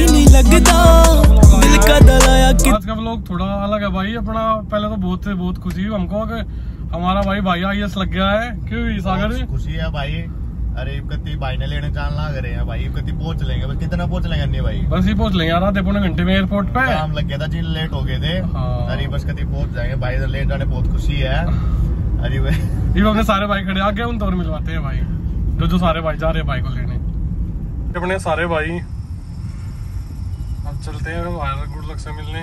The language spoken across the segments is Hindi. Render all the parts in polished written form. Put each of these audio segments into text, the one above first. भी नहीं लगता दिल का दलाया कि आज का व्लॉग थोड़ा अलग है भाई अपना। पहले तो बहुत खुशी हुई हमको कि हमारा भाई आईएएस लग गया है। क्यों सागर जी? खुशी है भाई। अरे कति भाई ने लेने जान लग रहे हैं भाई, कति पहुंच लेंगे बस। कितना पहुंच लेंगे अन्य भाई? बस ही पहुंच लेंगे यार, आधे पौने घंटे में एयरपोर्ट पे काम लग गया था जी, लेट हो गए थे। अरे बस कति पहुंच जाएंगे भाई, इधर लेट जाने बहुत खुशी है। अरे भाई अपने सारे भाई खड़े आगे उन तौर मिलवाते हैं भाई, जो सारे भाई जा रहे हैं भाई को लेने। अपने सारे भाई अब चलते हैं वायर गुड लक से मिलने।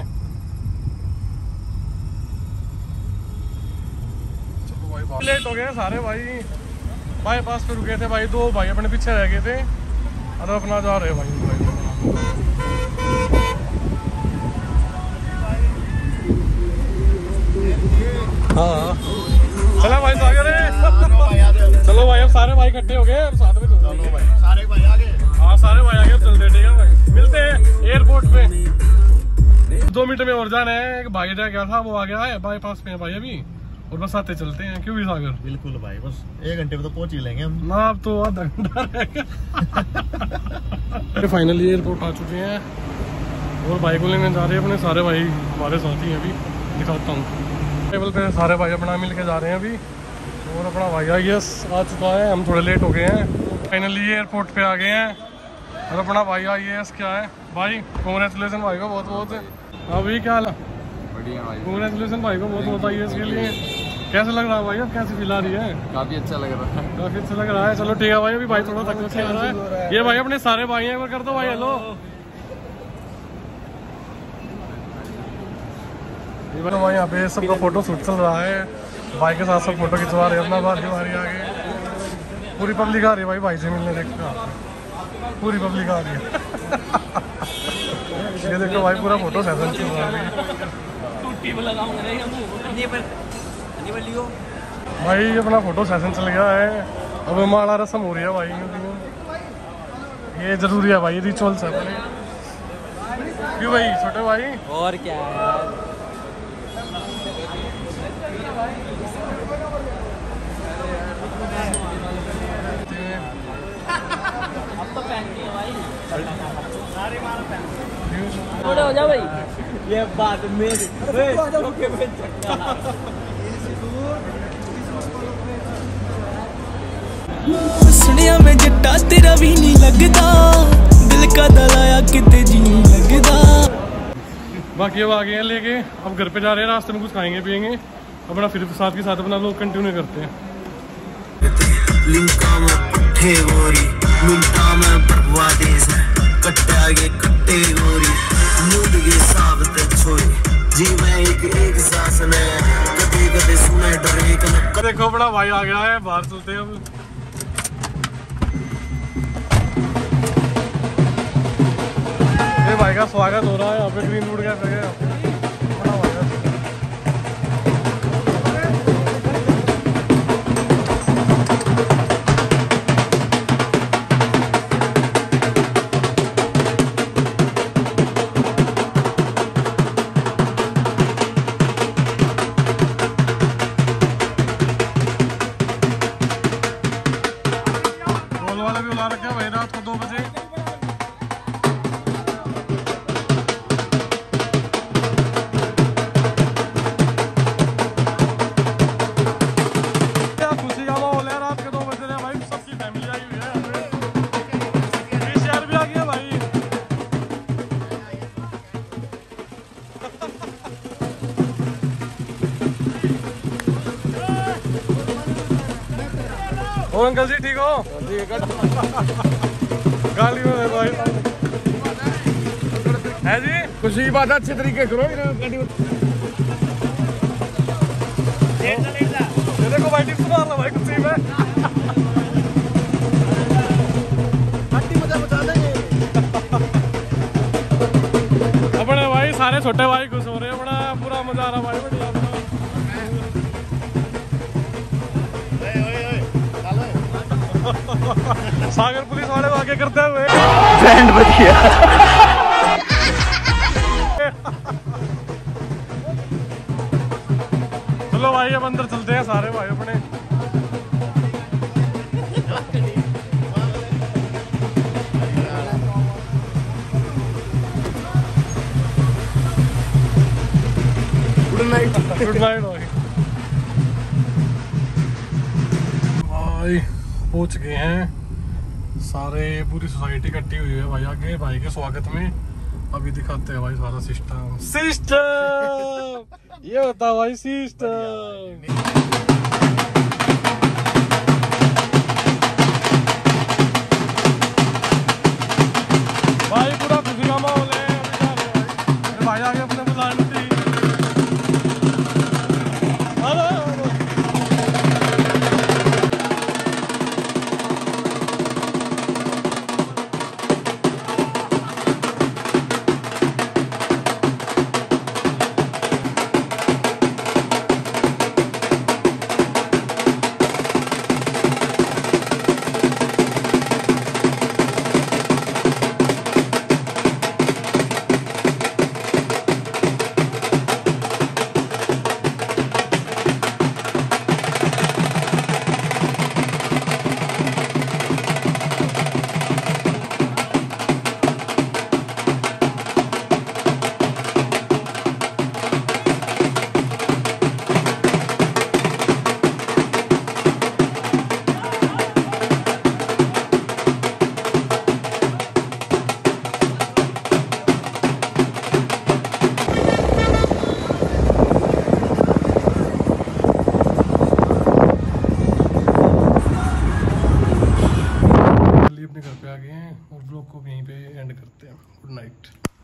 चलो भाई लेट हो गए सारे भाई, बाईपास पे रुके थे भाई, दो भाई अपने पीछे रह गए थे। अरे अपना जा रहे भाई, हाँ चलो भाई सागर है। चलो भाई अब सारे भाई इकट्ठे हो गए, अब साथ में चलो भाई सारे भाई आगे। हाँ सारे भाई आगे, अब चलते ठीक है भाई, मिलते हैं एयरपोर्ट पे। 2 मिनट में और जाना है, एक भाई रह गया था वो आ गया है, बाईपास पे है भाई अभी, और बस आते चलते हैं। क्यों भी सागर? बिल्कुल भाई बस 1 घंटे में तो पहुंच ही लेंगे हम ना, अब तो आधा घंटा रहेगा। फाइनली एयरपोर्ट आ चुके हैं और भाई को लेने जा रहे हैं अपने सारे भाई, हमारे साथी हैं। अभी दिखाता हूँ टेबल पे सारे भाई अपना मिल के जा रहे हैं अभी, और अपना भाई आईएएस आ चुका है। हम थोड़े लेट हो गए हैं, फाइनली एयरपोर्ट पे आ गए हैं। और अपना भाई आईएएस क्या है भाई, कॉन्ग्रेचुलेसन भाई को बहुत। अभी क्या हाल? कॉन्ग्रेचुलेसन भाई को बहुत आईएएस के लिए। कैसे लग रहा है भाई, अब कैसे फील आ रही है? काफी अच्छा लग रहा है, काफी अच्छा लग रहा है। चलो ठीक है भाई, अभी भाई थोड़ा तकलीफ से आ रहा है। ये भाई अपने सारे भाई हैं, कर दो भाई हेलो। भाई यहाँ पे सबका फोटो शूट चल रहा है, भाई के साथ सब फोटो खिंचवा रहे हैं अपना। बाहर के आगे पूरी पब्लिक आ रही है भाई, भाई से मिलने देखते पूरी पब्लिक आ रही है। ये देखो भाई पूरा फोटो सेशन चल रहा है भाई, अपना फोटो सेशन चल गया है। अब माला रस्म हो रही है भाई, ये जरूरी है भाई, रिचुअल्स है अपने। क्यों भाई छोटे भाई? और क्या है अब तो पहन लिया भाई, सारे मारा पहन थोड़े हो जा भाई। ये बात मेरी सुनिया में जट्टा तेरा भी नहीं लगता दिल का दलाया कितने जी नहीं लगता। बाकी अब आ गए हैं लेके, अब घर पे जा रहे हैं, रास्ते में कुछ खाएंगे पियेंगे अपना, फिर साथ के साथ अपना लोग कंटिन्यू करते हैं। देखो अपना भाई आ गया है, बाहर चलते हैं अब। भाई का स्वागत हो रहा है यहाँ पे ग्रीनवुड का गोल वाला भी बुला रखा है भाई, रात को 2 बजे। और अंकल जी ठीक हो? गाली में भाई है जी, खुशी की बात अच्छे तरीके करो। ये देखो भाई टिप्स मार लो भाई खुशी में। अपने भाई सारे छोटे भाई खुश हो रहे हैं, बड़ा पूरा मजा आ रहा भाई, बढ़िया। सागर पुलिस वाले आगे करते हुए बैंड बज गया। चलो भाई अब अंदर चलते हैं सारे भाई अपने। भाई पहुंच गए हैं सारे, पूरी सोसाइटी इकट्ठी हुई है भाई आगे भाई के स्वागत में। अभी दिखाते हैं भाई सारा सिस्टम ये होता भाई सिस्टम। घर पे आ गए हैं और ब्लॉग को यहीं पे एंड करते हैं। Good night.